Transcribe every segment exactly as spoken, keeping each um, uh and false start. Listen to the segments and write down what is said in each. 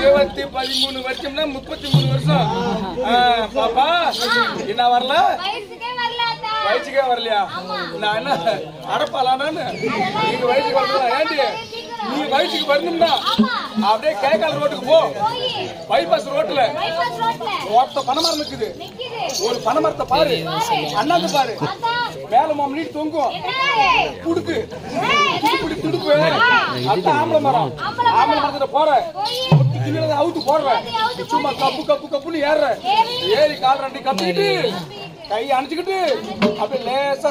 இருபத்தி பதிமூணு வருஷம்னா முப்பத்தி மூணு வருஷம். பாப்பா என்ன வரல? வயசுக்கே வரலையா? நான் என்ன அடப்பாலானு நீங்க வயசுக்கு வரலாம். ஏண்டி நீ வயசுக்கு வரணும்னா அப்படியே கேக்கால் ரோட்டுக்கு போ. பைபாஸ் ரோட்ல ஒருத்த பனைமரம் நிக்குது. ஒரு பனைமரத்தை பாரு, அண்ணாந்து பாரு, மேல மாமி தொங்கும் குடுக்கு குடுக்கு குடுக்கு அந்த ஆம்பளை மரம். ஆம்பளை மரத்துல போற கிளியில அவுத்து போடுற, சும்மா கப்பு கப்பு கப்புன்னு ஏறுற, ஏறி கால் ரெண்டு கத்திக்கிட்டு கை அணைச்சுக்கிட்டு அப்படியே லேசா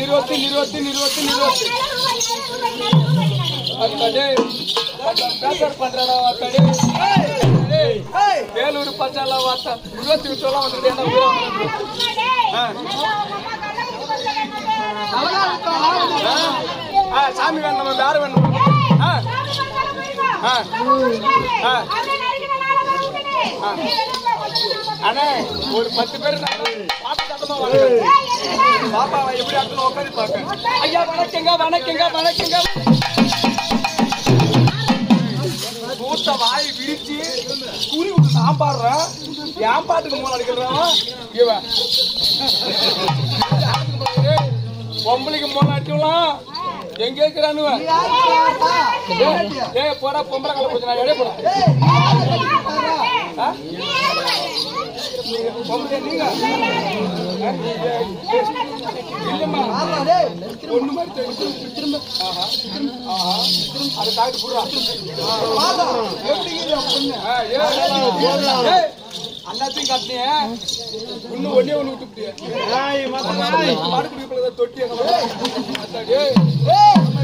निरोती निरोती निरोती निरोती अकडे दसर पंद्रह अकडे ए बेलूर पचाला वात निरोती चोला वंदे ना वीरा हां अलगा तो हां सामी वेन நம்ம யார் வேணும் हां हां हां அண்ணே ஒரு பத்து பேர் பாப்பா தட்டமா வாங்க. பாப்பாவை எப்படி அட்டணும் உட்காந்து பாக்க. ஐயா வணக்கங்க வணக்கங்க வணக்கங்க. கூத்த வாய் விரிச்சு கூறி விட்டு சாம்பாடுறான். என் பாட்டுக்கு மூலம் அடிக்கிறான் இவன். பொம்பளைக்கு மூலம் அடிச்சுலாம் எங்க இருக்கிறானு ஏ போட பொம்பளை கலை போச்சு நான் எடே போட எல்லாத்தையும் காட்டினே இன்னும் ஒன்னே ஒண்ணு விட்டு தொட்டி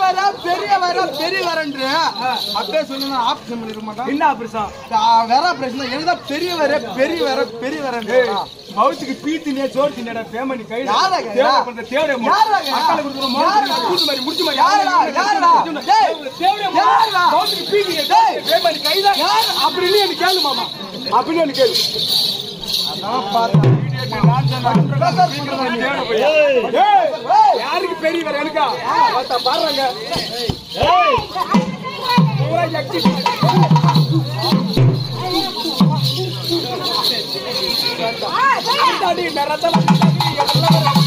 வர பெரிய வரன்று அப்படியே சொல்லுங்க. ஆப்ரேஷன் பண்ணிருக்க மாட்டான். என்ன ஆப்ரேஷன்? வேற ஆப்ரேஷன் தான். எனக்குதான் பெரிய வர பெரிய வர பெரிய வரன்று பவுச்சுக்கு பீத்தினே ஜோர் தின்னடா பேமணி கை யாராக தேவர தேவர அக்கல குடுற மோது கூது மாதிரி முடிச்சு மாதிரி யாரா யாரா டேய் தேவர யாரா பவுச்சுக்கு பீத்தினே டேய் பேமணி கைடா யார் அப்படி இல்ல என்ன கேளு மாமா அப்படி என்ன கேளு நான் பாத்தா யாருக்கு பெரியவர் எனக்கா பாருங்க. يا